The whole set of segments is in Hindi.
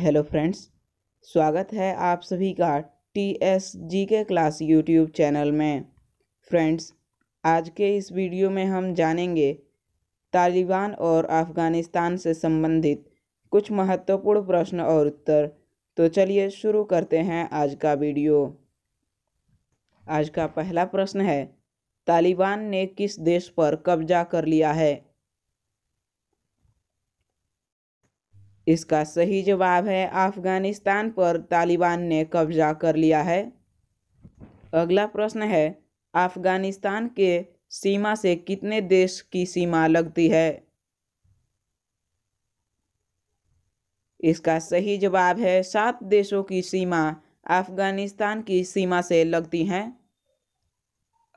हेलो फ्रेंड्स, स्वागत है आप सभी का TSG के क्लास यूट्यूब चैनल में। फ्रेंड्स, आज के इस वीडियो में हम जानेंगे तालिबान और अफ़गानिस्तान से संबंधित कुछ महत्वपूर्ण प्रश्न और उत्तर। तो चलिए शुरू करते हैं आज का वीडियो। आज का पहला प्रश्न है, तालिबान ने किस देश पर कब्जा कर लिया है? इसका सही जवाब है अफगानिस्तान पर तालिबान ने कब्जा कर लिया है। अगला प्रश्न है, अफगानिस्तान के सीमा से कितने देश की सीमा लगती है? इसका सही जवाब है 7 देशों की सीमा अफगानिस्तान की सीमा से लगती हैं।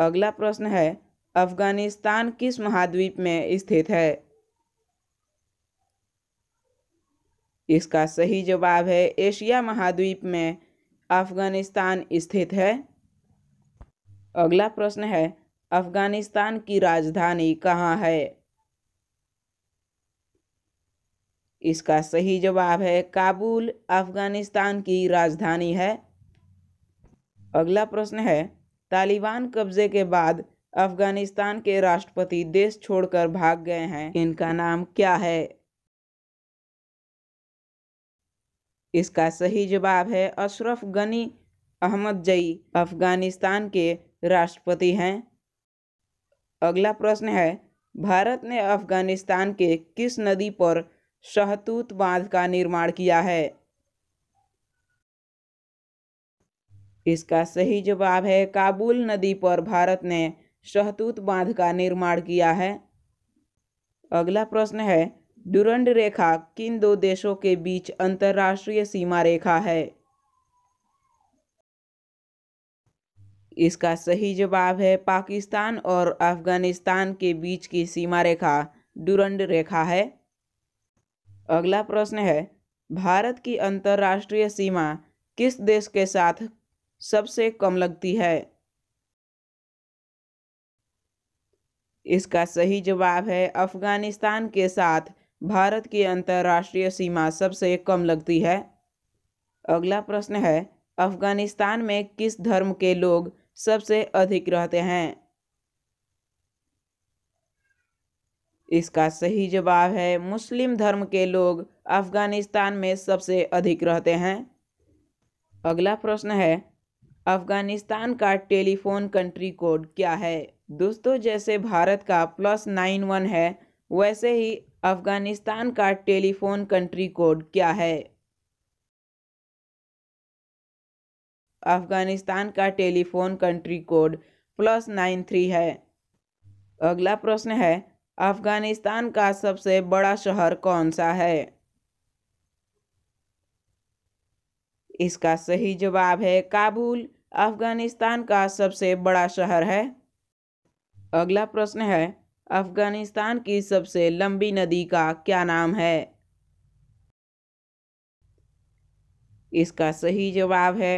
अगला प्रश्न है, अफगानिस्तान किस महाद्वीप में स्थित है? इसका सही जवाब है एशिया महाद्वीप में अफगानिस्तान स्थित है। अगला प्रश्न है, अफगानिस्तान की राजधानी कहाँ है? इसका सही जवाब है काबुल अफगानिस्तान की राजधानी है। अगला प्रश्न है, तालिबान कब्जे के बाद अफगानिस्तान के राष्ट्रपति देश छोड़कर भाग गए हैं, इनका नाम क्या है? इसका सही जवाब है अशरफ गनी अहमद जई अफगानिस्तान के राष्ट्रपति हैं। अगला प्रश्न है, भारत ने अफगानिस्तान के किस नदी पर शहतूत बांध का निर्माण किया है? इसका सही जवाब है काबुल नदी पर भारत ने शहतूत बांध का निर्माण किया है। अगला प्रश्न है, डूरंड रेखा किन 2 देशों के बीच अंतर्राष्ट्रीय सीमा रेखा है? इसका सही जवाब है पाकिस्तान और अफगानिस्तान के बीच की सीमा रेखा डूरंड रेखा है। अगला प्रश्न है, भारत की अंतर्राष्ट्रीय सीमा किस देश के साथ सबसे कम लगती है? इसका सही जवाब है अफगानिस्तान के साथ भारत की अंतर्राष्ट्रीय सीमा सबसे कम लगती है। अगला प्रश्न है, अफगानिस्तान में किस धर्म के लोग सबसे अधिक रहते हैं? इसका सही जवाब है मुस्लिम धर्म के लोग अफगानिस्तान में सबसे अधिक रहते हैं। अगला प्रश्न है, अफगानिस्तान का टेलीफोन कंट्री कोड क्या है? दोस्तों, जैसे भारत का +91 है, वैसे ही अफगानिस्तान का टेलीफोन कंट्री कोड क्या है? अफगानिस्तान का टेलीफोन कंट्री कोड +93 है। अगला प्रश्न है, अफगानिस्तान का सबसे बड़ा शहर कौन सा है? इसका सही जवाब है काबुल अफगानिस्तान का सबसे बड़ा शहर है। अगला प्रश्न है, अफगानिस्तान की सबसे लंबी नदी का क्या नाम है? इसका सही जवाब है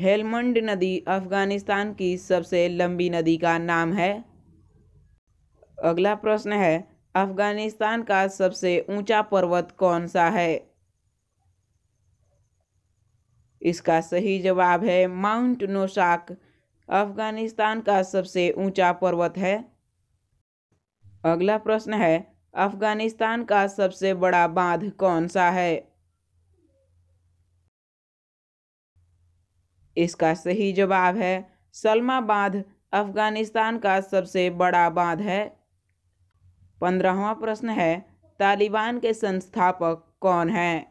हेलमंड नदी अफगानिस्तान की सबसे लंबी नदी का नाम है। अगला प्रश्न है, अफगानिस्तान का सबसे ऊंचा पर्वत कौन सा है? इसका सही जवाब है माउंट नोशाक अफगानिस्तान का सबसे ऊंचा पर्वत है। अगला प्रश्न है, अफगानिस्तान का सबसे बड़ा बांध कौन सा है? इसका सही जवाब है सलमा बांध अफगानिस्तान का सबसे बड़ा बांध है। 15वां प्रश्न है, तालिबान के संस्थापक कौन हैं?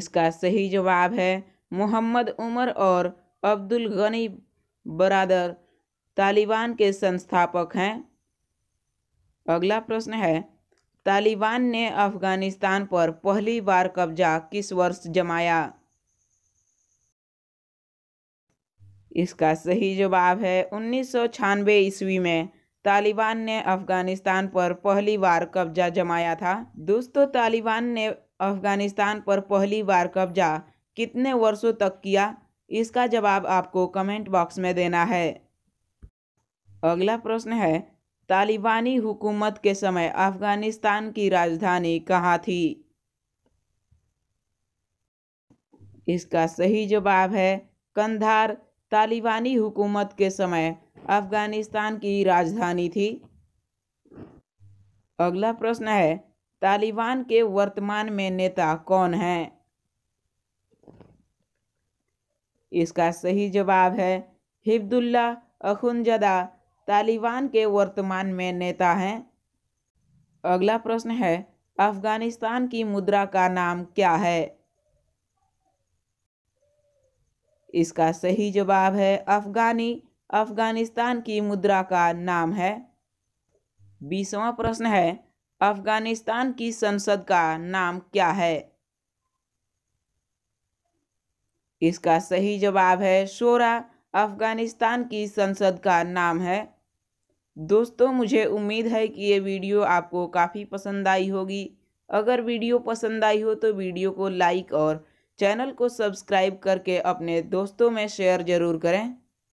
इसका सही जवाब है मोहम्मद उमर और अब्दुल गनी बरादर तालिबान के संस्थापक हैं। अगला प्रश्न है, तालिबान ने अफगानिस्तान पर पहली बार कब्जा किस वर्ष जमाया? इसका सही जवाब है 1996 ईस्वी में तालिबान ने अफगानिस्तान पर पहली बार कब्जा जमाया था। दोस्तों, तालिबान ने अफगानिस्तान पर पहली बार कब्जा कितने वर्षों तक किया? इसका जवाब आपको कमेंट बॉक्स में देना है। अगला प्रश्न है, तालिबानी हुकूमत के समय अफगानिस्तान की राजधानी कहाँ थी? इसका सही जवाब है कंधार। तालिबानी हुकूमत के समय अफगानिस्तान की राजधानी थी। अगला प्रश्न है तालिबान के वर्तमान में नेता कौन हैं? इसका सही जवाब है हिब्दुल्ला अखुनजदा तालिबान के वर्तमान में नेता हैं। अगला प्रश्न है अफगानिस्तान की मुद्रा का नाम क्या है? इसका सही जवाब है अफगानी। अफगानिस्तान की मुद्रा का नाम है। 20वां प्रश्न है अफगानिस्तान की संसद का नाम क्या है? इसका सही जवाब है शोरा। अफगानिस्तान की संसद का नाम है। दोस्तों मुझे उम्मीद है कि ये वीडियो आपको काफ़ी पसंद आई होगी। अगर वीडियो पसंद आई हो तो वीडियो को लाइक और चैनल को सब्सक्राइब करके अपने दोस्तों में शेयर ज़रूर करें।